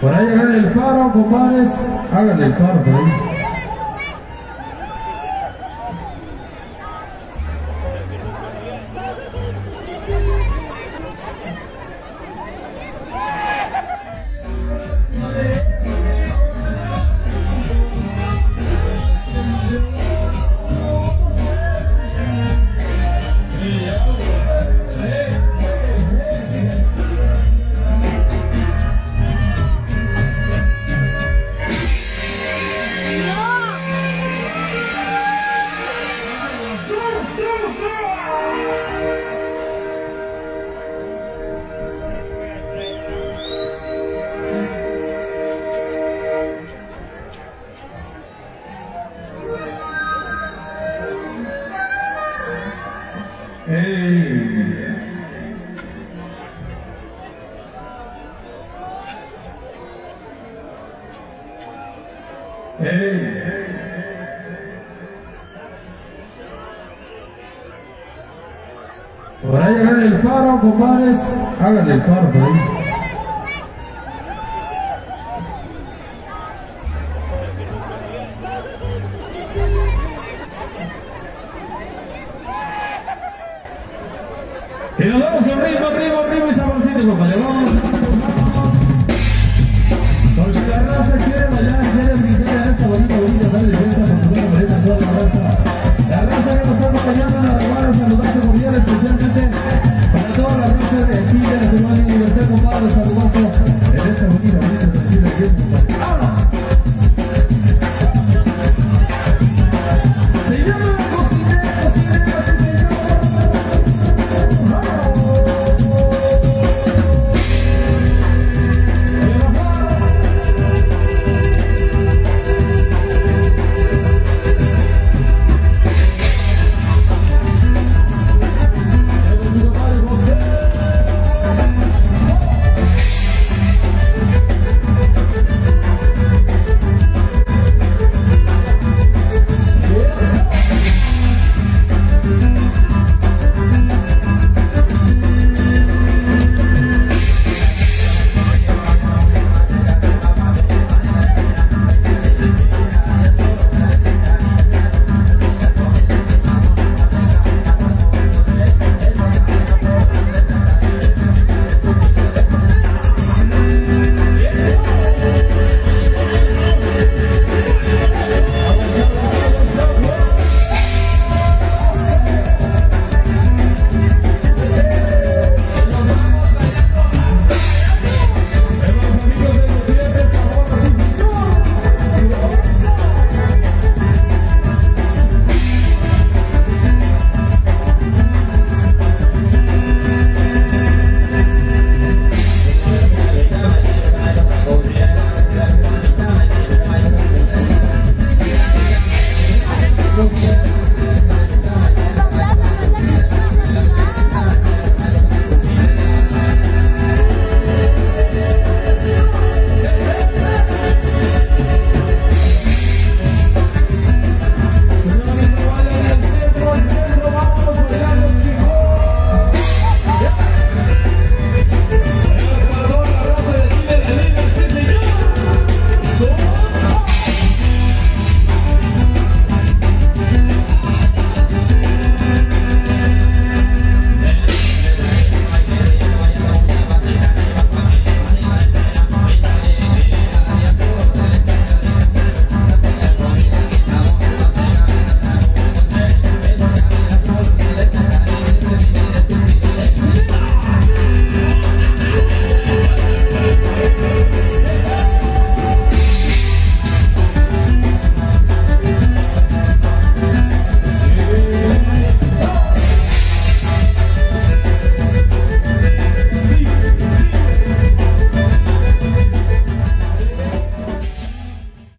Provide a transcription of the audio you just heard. Por ahí hagan el paro, compadres. Háganle el paro por ahí. Por ahí hagan el paro, compadres. Hagan el paro por ahí. Y nos vamos con ritmo, ritmo, ritmo y saborcito, compadre. Vamos.